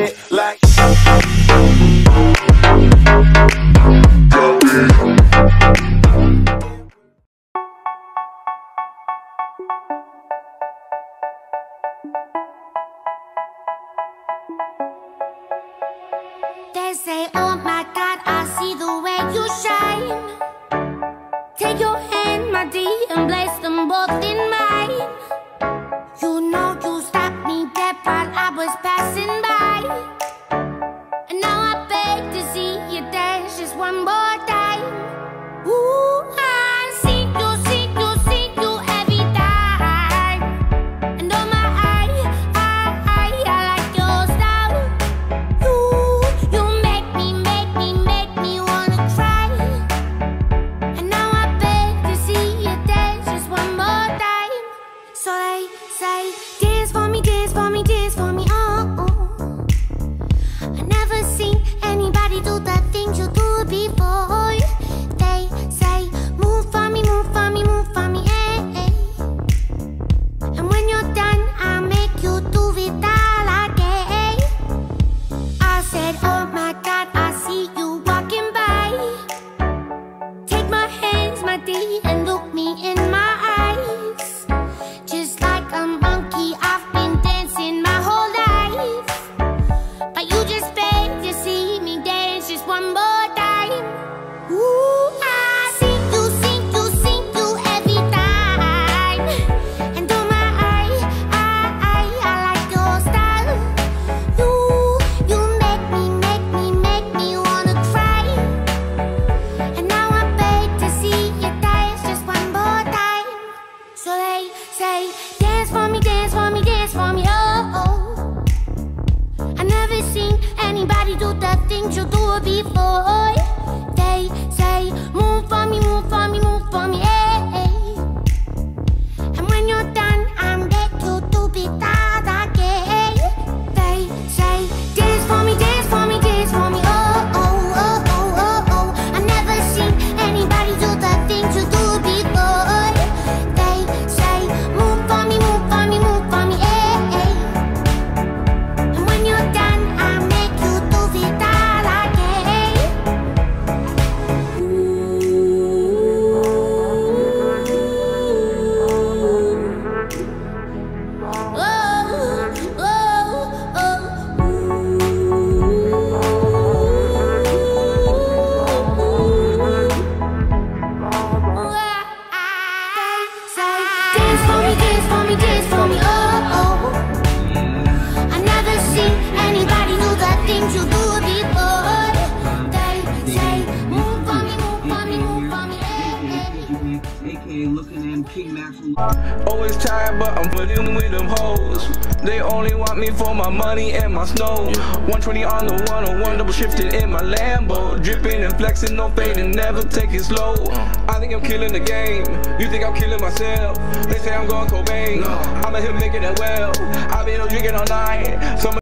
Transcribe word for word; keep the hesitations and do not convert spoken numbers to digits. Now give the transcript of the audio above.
it like they say, oh my God, I see the way you shine. Take your hand, my dear, and place them both in mine. You know you stopped me dead while I was passing by, and now I beg to see you dance just one more time. Ooh, I see you, see you, see you every time. And oh my, I, I, I like your style. Ooh, you make me, make me, make me wanna try, and now I beg to see you dance just one more time. So they say, dance for me, dance for me, dance for me, oh, oh. I never seen anybody do the things you do before. They say, move for me, move for me, move for me, eh, eh. And when you're done, I'll make you do it all again. I said, oh my God, I see you walking by. Take my hands, my dear, and look me in my eyes. Just like a monkey, I've been dancing my whole life, but you just beg to see me dance just one more time. Ooh, I see you, see you, see you every time. And oh my, I, I, I, I like your style. Ooh, you make me, make me, make me wanna cry, and now I beg to see you dance just one more time. So they say, dance for me, dance for me, dance for me, oh, oh. I never seen anybody do the things you do before. They say, move for me, move for me, move for me, eh, eh. And when you're done, I'm back to do it all again. They say, dance for me, dance for me, dance for me, oh, oh, oh, oh, oh, oh. I never seen anybody do the things you do before. They say, move for me, move for me, move for me, eh, eh. And when you're done, I'll make you do it all again. Oh, oh, oh. Say, dance for me, dance for me, dance for me, oh, oh. I never seen anybody do the things you do before. They say, move for me, move for me, move for me, eh, eh. A K A looking in King Maxwell. Always tired, but I'm putting with them hoes. They only want me for my money and my snow. one twenty on the one oh one, double shifted in my Lambo. Dripping and flexing, no fading, never take it slow. I think I'm killing the game. You think I'm killing myself? They say I'm going Cobain. I'm out here making it well. I've been drinking all night. Some